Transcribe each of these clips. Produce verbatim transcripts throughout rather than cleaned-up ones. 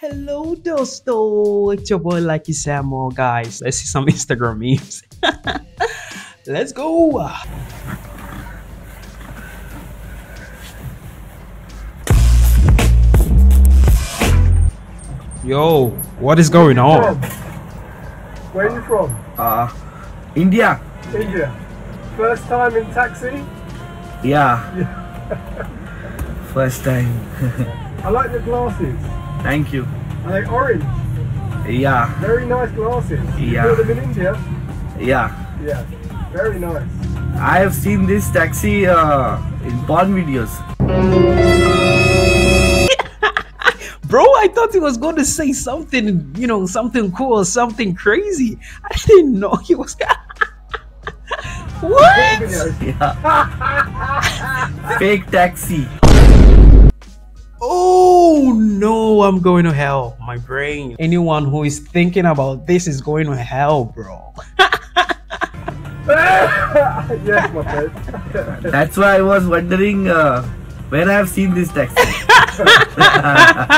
Hello dosto, it's your boy Lucky Samuel. Guys, let's see some Instagram memes. Let's go. Yo, what is going on? Where are you from? Uh, India. India. First time in taxi? Yeah. yeah. First time. I like the glasses. Thank you. Are they orange? Yeah. Very nice glasses. Yeah. You bought them in India? Yeah. Yeah. Very nice. I have seen this taxi uh, in Bond videos. Bro, I thought he was going to say something, you know, something cool, something crazy. I didn't know he was. What? Yeah. Fake taxi. Oh no, I'm going to hell. My brain. Anyone who is thinking about this is going to hell, bro. Yes, my friend. That's why I was wondering uh, when I have seen this taxi.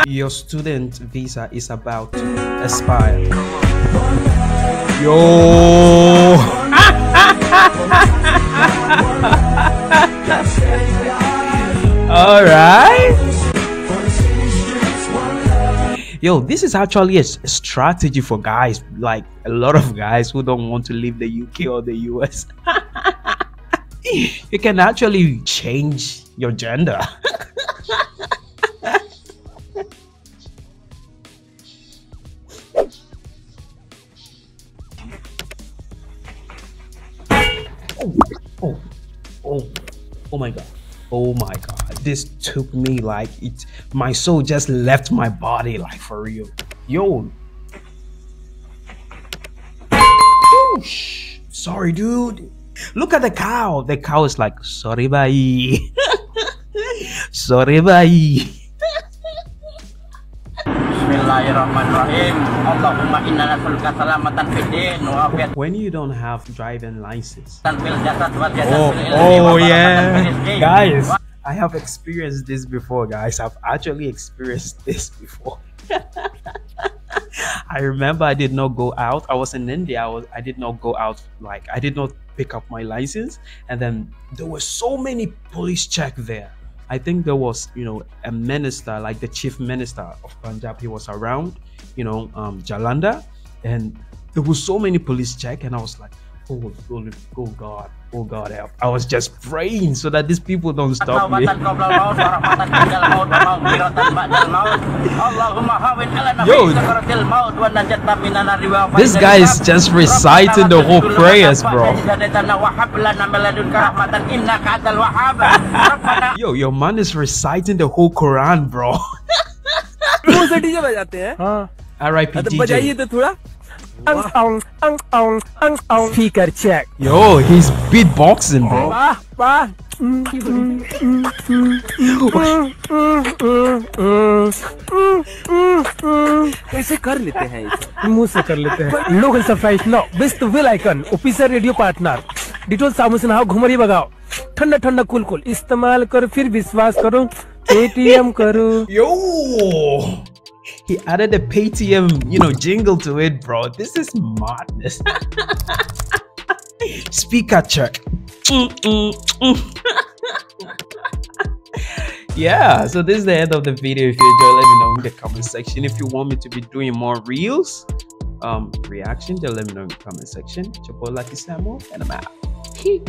Your student visa is about to expire. Yo. All right. Yo, this is actually a strategy for guys, like a lot of guys who don't want to leave the U K or the U S. You can actually change your gender. oh, oh, oh, oh my God. Oh my God, this took me like it. My soul just left my body, like for real. Yo. Oosh. Sorry, dude. Look at the cow. The cow is like, sorry, bye. Sorry, bye. When you don't have driving license. Oh, oh yeah, guys, I have experienced this before, guys. I've actually experienced this before. I remember I did not go out. I was in India. I, was, I did not go out. Like, I did not pick up my license. And then there were so many police check there. I think there was, you know, a minister, like the chief minister of Punjab, he was around, you know, um, Jalandhar, and there was so many police check, and I was like, oh, oh, oh God, oh God, help! I was just praying so that these people don't stop me. Yo, this guy is just reciting the whole prayers, bro. Yo, your man is reciting the whole Quran, bro. R I P D J. Speaker check. Yo, he's beatboxing, bro. ऐसे कर लेते हैं इसे मुंह से कर लेते हैं local subscribe no best will icon officer radio partner detail सामूसन हाउ घुमरी बगाओ ठंडा ठंडा कूल कूल इस्तेमाल करो फिर विश्वास करो पेटीएम करो यो. He added a Paytm, you know, jingle to it, bro. This is madness. Speaker check. Mm, mm, mm. Yeah, so this is the end of the video. If you enjoyed, let me know in the comment section. If you want me to be doing more reels, um, reaction, then let me know in the comment section. Chipola, Lucky Samuel, and I'm out. Peace.